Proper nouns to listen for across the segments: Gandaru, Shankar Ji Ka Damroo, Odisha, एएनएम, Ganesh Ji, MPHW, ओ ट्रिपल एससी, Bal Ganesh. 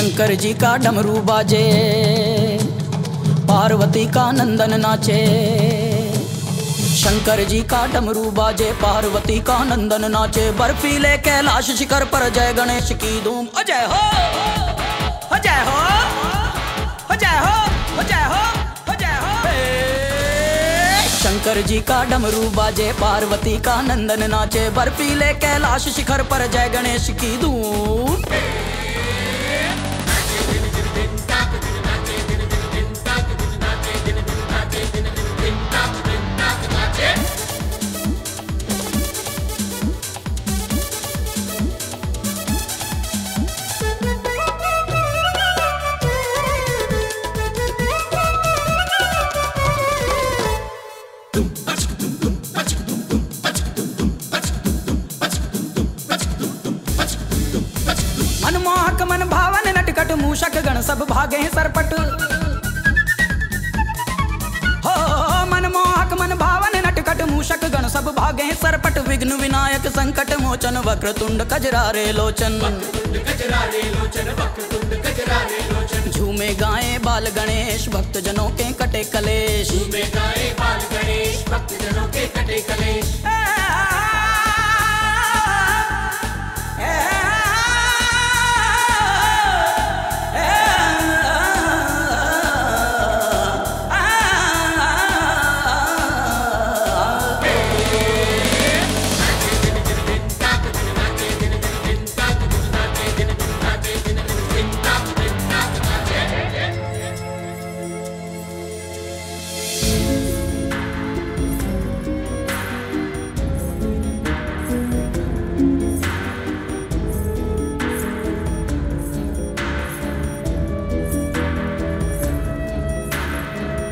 शंकर जी का डमरू बाजे, पार्वती का नंदन नाचे। शंकर जी का डमरू बाजे, पार्वती का नंदन नाचे। बर्फीले कैलाश शिखर पर जय गणेश की धूम। अजय हो, अजय हो, अजय हो, अजय हो, अजय हो। शंकर जी का डमरू बाजे, पार्वती का नंदन नाचे। बर्फीले कैलाश शिखर पर जय गणेश की धूम। मनमोहक मन भावन नटखट मूषक गण सब भागे हैं सरपट। हो मनमोहक मन भावन नटखट मूषक गण सब भागे हैं सरपट। विघ्न विनायक संकट मोचन वक्रतुंड कजरारे लोचन। झूमे गाए बाल गणेश भक्त जनों के कटे कलेश। झूमे गाए बाल गणेश भक्त जनों के कटे कलेश।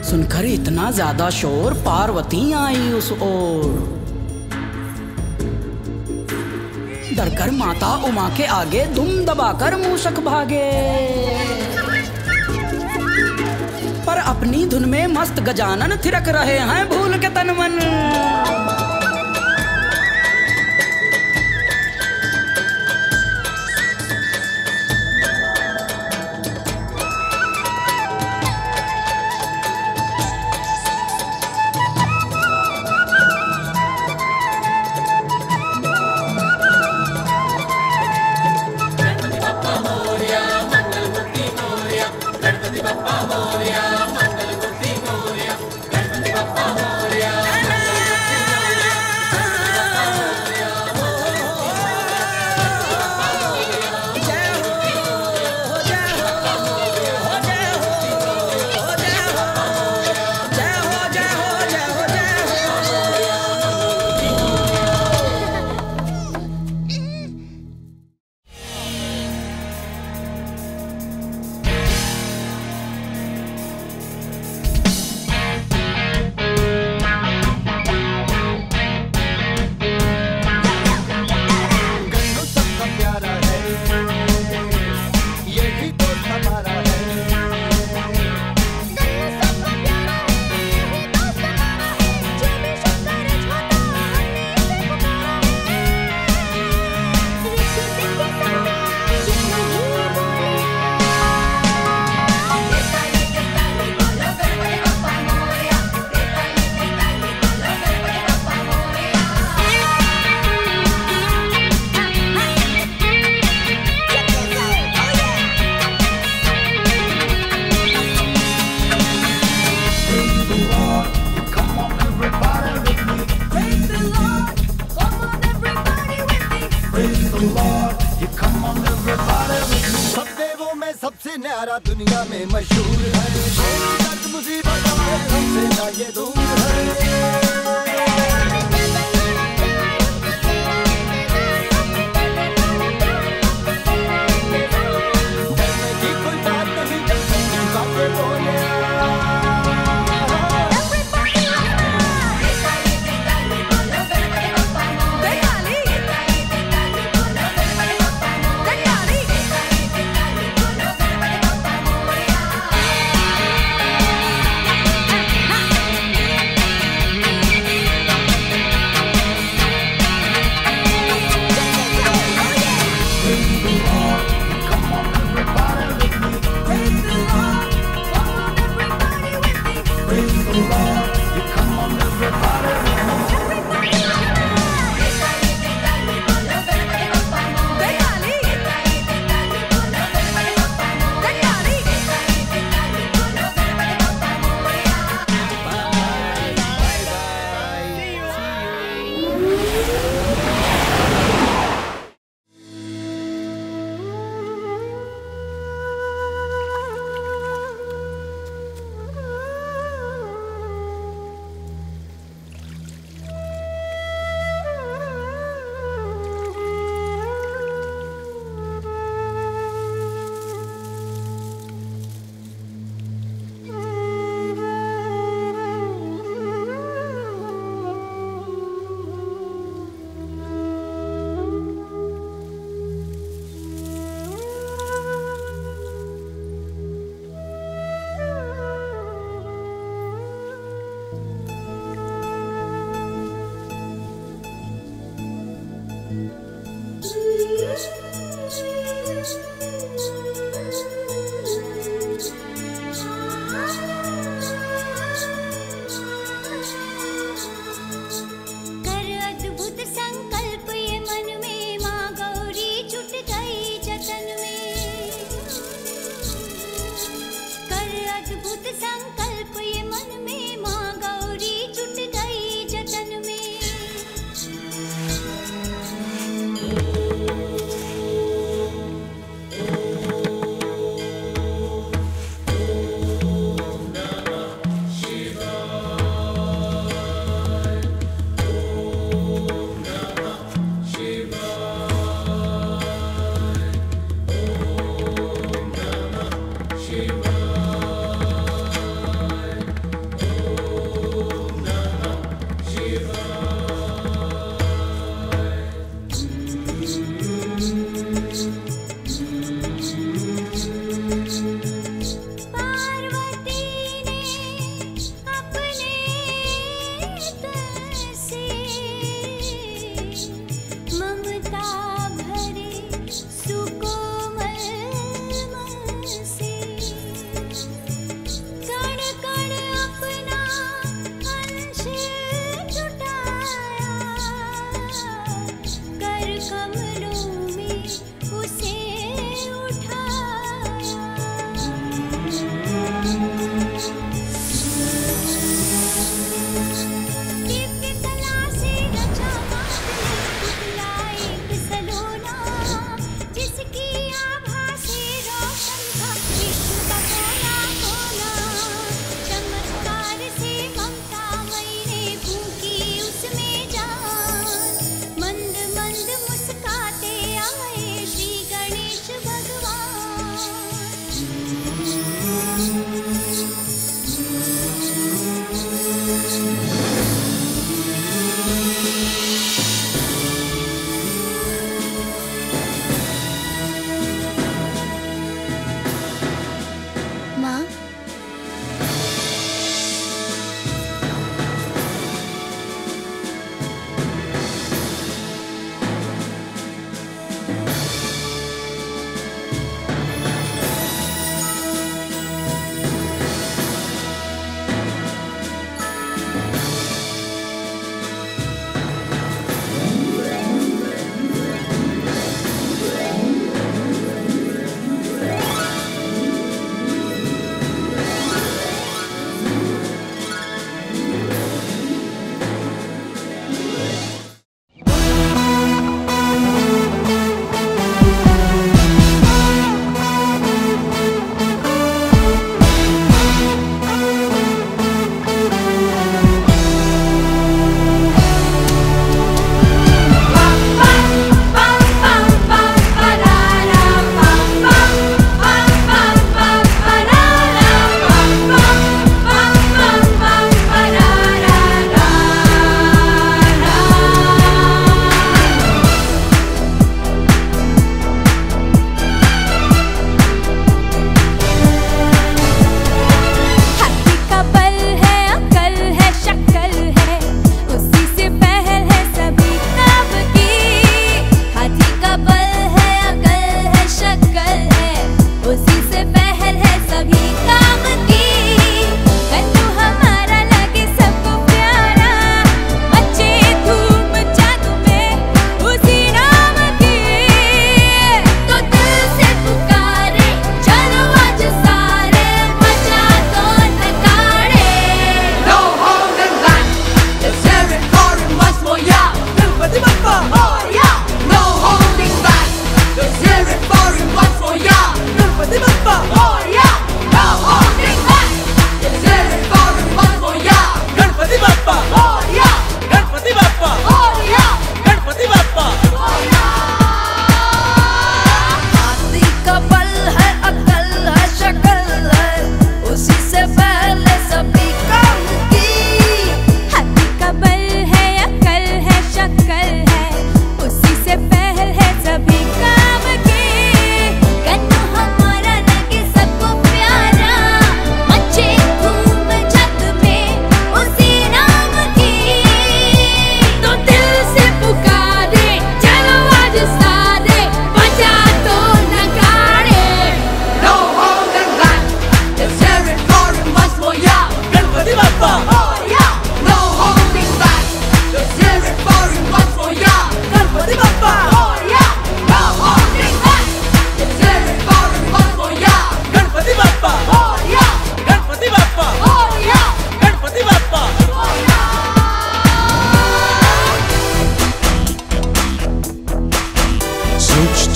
सुनकर इतना ज्यादा शोर, पार्वती आई उस ओर। डरकर माता उमा के आगे दुम दबाकर मूषक भागे। पर अपनी धुन में मस्त गजानन थिरक रहे हैं भूल के तन मन। सबसे न्यारा दुनिया में मशहूर है, हमसे ना ये दूर है।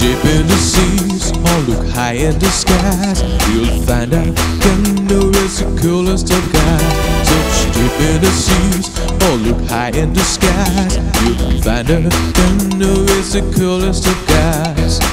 Deep in the seas, or look high in the skies, you'll find out Gandaru is the coolest of guys. Search deep in the seas, or look high in the skies, you'll find out Gandaru is the coolest of guys.